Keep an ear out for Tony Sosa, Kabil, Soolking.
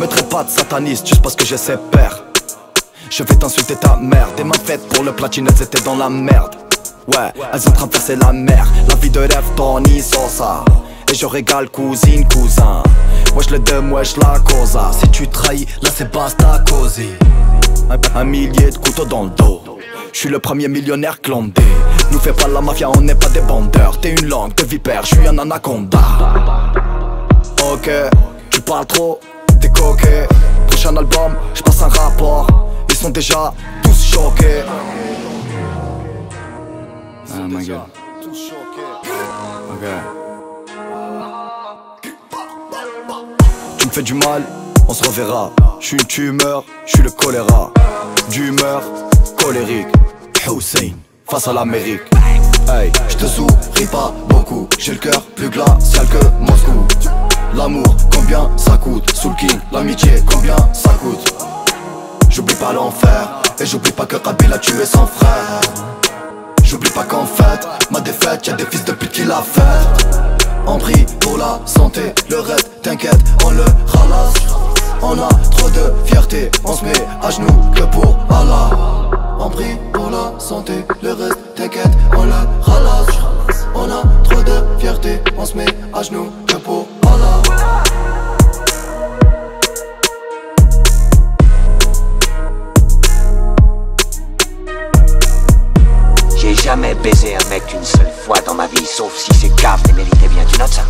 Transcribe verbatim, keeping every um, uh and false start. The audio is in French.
Me traite pas de sataniste juste parce que j'ai ses pères. Je vais t'insulter ta mère. Des mains faites pour le platine, elles étaient dans la merde. Ouais, elles ont traversé la mer. La vie de rêve Tony Sosa. Et je régale cousine, cousin. Wesh le dem, wesh la cosa. Si tu trahis, là c'est basta cosy. Un, un millier de couteaux dans le dos. Je suis le premier millionnaire clandé. Nous fais pas la mafia, on n'est pas des bandeurs. T'es une langue de vipère, je suis un anaconda. Ok, tu parles trop, t'es coquet. Prochain album, je passe un rapport. Ils sont déjà tous choqués. Ah ma gueule. Ok. Tu me fais du mal, on se reverra. Je suis une tumeur, je suis le choléra. D'humeur colérique, Hussein face à l'Amérique. Hey, je te souris pas beaucoup. J'ai le cœur plus glacial que Moscou. L'amour, combien ça coûte? Soolking, l'amitié, combien ça coûte? J'oublie pas l'enfer. Et j'oublie pas que Kabil a tué son frère. J'oublie pas qu'en fait, ma défaite, y'a des fils de pute qui la fête. On prie pour la santé, le reste, t'inquiète, on le ralasse. On a trop de fierté, on se met à genoux que pour Allah. On prie pour la santé, le reste, t'inquiète, on le ralasse. On a trop de fierté, on se met à genoux que pour Allah. J'ai jamais baisé un mec une seule fois dans ma vie, sauf si c'est grave, mais mérité bien, tu notes ça?